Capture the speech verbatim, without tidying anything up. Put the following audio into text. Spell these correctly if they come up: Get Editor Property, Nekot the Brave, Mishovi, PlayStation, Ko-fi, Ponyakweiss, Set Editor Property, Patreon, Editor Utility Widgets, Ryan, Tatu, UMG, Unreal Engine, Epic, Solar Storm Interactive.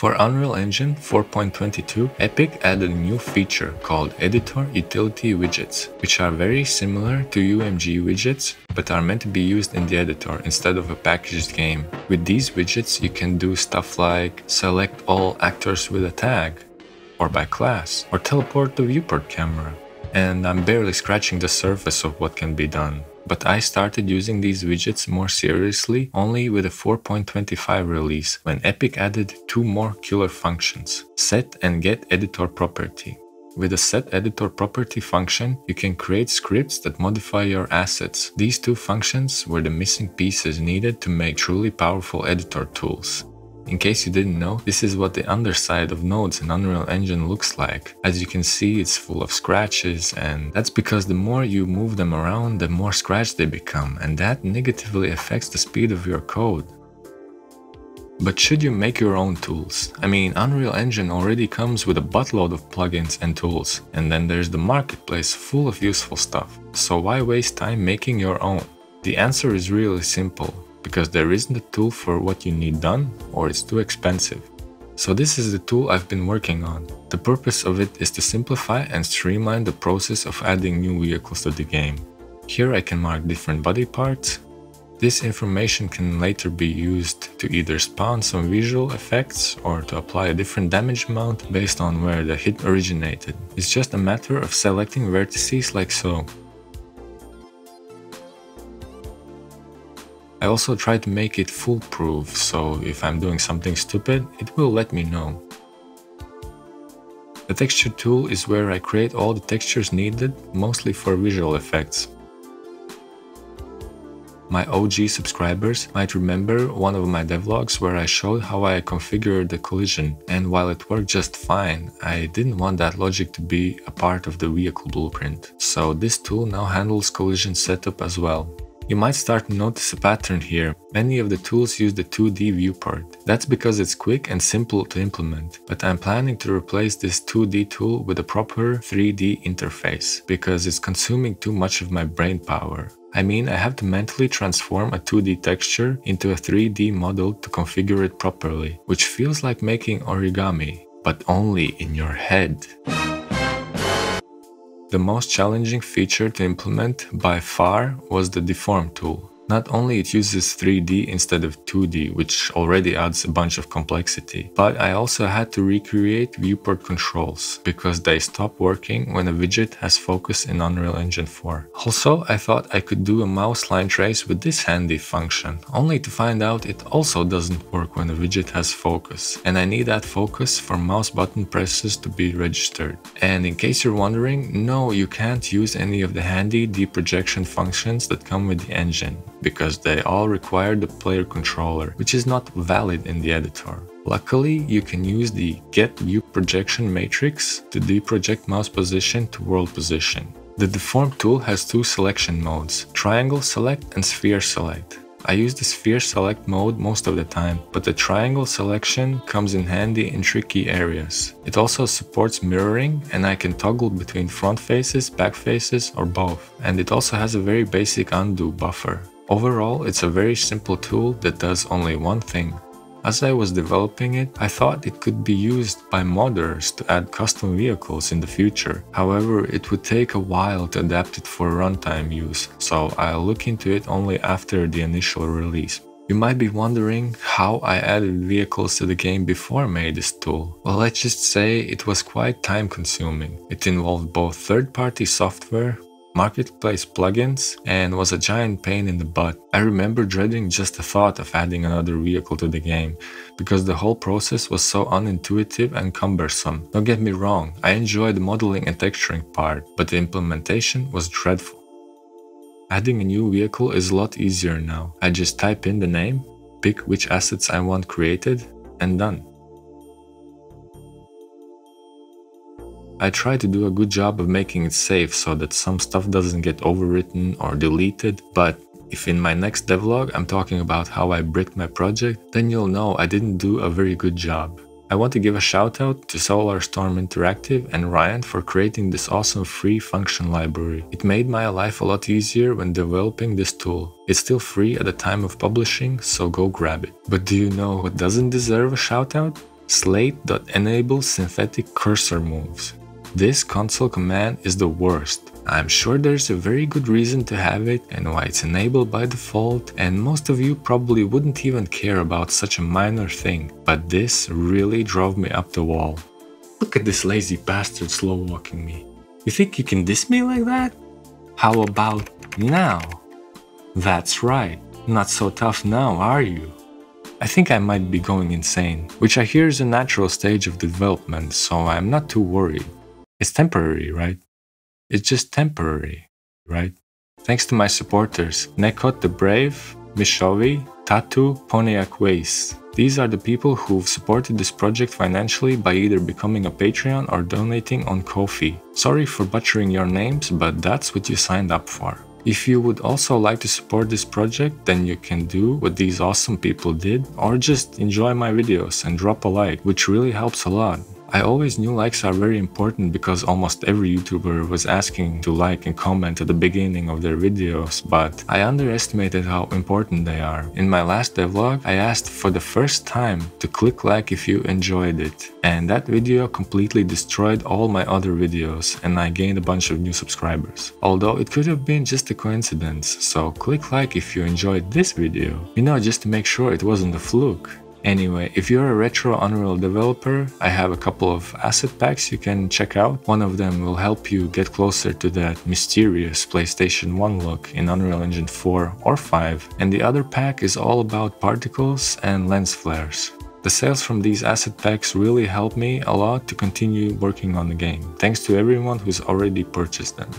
For Unreal Engine four point twenty-two, Epic added a new feature called Editor Utility Widgets, which are very similar to U M G widgets, but are meant to be used in the editor instead of a packaged game. With these widgets you can do stuff like select all actors with a tag, or by class, or teleport the viewport camera. And I'm barely scratching the surface of what can be done. But I started using these widgets more seriously only with a four point twenty-five release, when Epic added two more killer functions, Set and Get Editor Property. With the Set Editor Property function, you can create scripts that modify your assets. These two functions were the missing pieces needed to make truly powerful editor tools. In case you didn't know, this is what the underside of nodes in Unreal Engine looks like. As you can see, it's full of scratches, and that's because the more you move them around, the more scratched they become, and that negatively affects the speed of your code. But should you make your own tools? I mean, Unreal Engine already comes with a buttload of plugins and tools, and then there's the marketplace full of useful stuff. So why waste time making your own? The answer is really simple. Because there isn't a tool for what you need done, or it's too expensive. So this is the tool I've been working on. The purpose of it is to simplify and streamline the process of adding new vehicles to the game. Here I can mark different body parts. This information can later be used to either spawn some visual effects or to apply a different damage amount based on where the hit originated. It's just a matter of selecting vertices like so. I also try to make it foolproof, so if I'm doing something stupid, it will let me know. The texture tool is where I create all the textures needed, mostly for visual effects. My O G subscribers might remember one of my devlogs where I showed how I configured the collision, and while it worked just fine, I didn't want that logic to be a part of the vehicle blueprint. So this tool now handles collision setup as well. You might start to notice a pattern here. Many of the tools use the two D viewport. That's because it's quick and simple to implement. But I'm planning to replace this two D tool with a proper three D interface, because it's consuming too much of my brain power. I mean, I have to mentally transform a two D texture into a three D model to configure it properly, which feels like making origami, but only in your head. The most challenging feature to implement by far was the deform tool. Not only it uses three D instead of two D, which already adds a bunch of complexity, but I also had to recreate viewport controls, because they stop working when a widget has focus in Unreal Engine four. Also, I thought I could do a mouse line trace with this handy function, only to find out it also doesn't work when a widget has focus, and I need that focus for mouse button presses to be registered. And in case you're wondering, no, you can't use any of the handy deprojection functions that come with the engine, because they all require the player controller, which is not valid in the editor. Luckily, you can use the Get View Projection matrix to deproject mouse position to world position. The Deform tool has two selection modes, Triangle Select and Sphere Select. I use the Sphere Select mode most of the time, but the triangle selection comes in handy in tricky areas. It also supports mirroring, and I can toggle between front faces, back faces, or both. And it also has a very basic undo buffer. Overall, it's a very simple tool that does only one thing. As I was developing it, I thought it could be used by modders to add custom vehicles in the future. However, it would take a while to adapt it for runtime use, so I'll look into it only after the initial release. You might be wondering how I added vehicles to the game before I made this tool. Well, let's just say it was quite time consuming. It involved both third-party software, marketplace plugins, and was a giant pain in the butt. I remember dreading just the thought of adding another vehicle to the game, because the whole process was so unintuitive and cumbersome. Don't get me wrong, I enjoyed the modeling and texturing part, but the implementation was dreadful. Adding a new vehicle is a lot easier now. I just type in the name, pick which assets I want created, and done. I try to do a good job of making it safe so that some stuff doesn't get overwritten or deleted, but if in my next devlog I'm talking about how I bricked my project, then you'll know I didn't do a very good job. I want to give a shout out to Solar Storm Interactive and Ryan for creating this awesome free function library. It made my life a lot easier when developing this tool. It's still free at the time of publishing, so go grab it. But do you know what doesn't deserve a shout out? slate dot enable synthetic cursor moves. This console command is the worst. I'm sure there's a very good reason to have it and why it's enabled by default, and most of you probably wouldn't even care about such a minor thing, but this really drove me up the wall. Look at this lazy bastard slow walking me. You think you can diss me like that? How about now? That's right, not so tough now, are you? I think I might be going insane, which I hear is a natural stage of development, so I'm not too worried. It's temporary, right? It's just temporary, right? Thanks to my supporters, Nekot the Brave, Mishovi, Tatu, Ponyakweiss. These are the people who've supported this project financially by either becoming a Patreon or donating on Ko-fi. Sorry for butchering your names, but that's what you signed up for. If you would also like to support this project, then you can do what these awesome people did, or just enjoy my videos and drop a like, which really helps a lot. I always knew likes are very important because almost every YouTuber was asking to like and comment at the beginning of their videos, but I underestimated how important they are. In my last devlog, I asked for the first time to click like if you enjoyed it, and that video completely destroyed all my other videos and I gained a bunch of new subscribers. Although it could have been just a coincidence, so click like if you enjoyed this video, you know, just to make sure it wasn't a fluke. Anyway, if you're a retro Unreal developer, I have a couple of asset packs you can check out. One of them will help you get closer to that mysterious PlayStation one look in Unreal Engine four or five, and the other pack is all about particles and lens flares. The sales from these asset packs really helped me a lot to continue working on the game. Thanks to everyone who's already purchased them.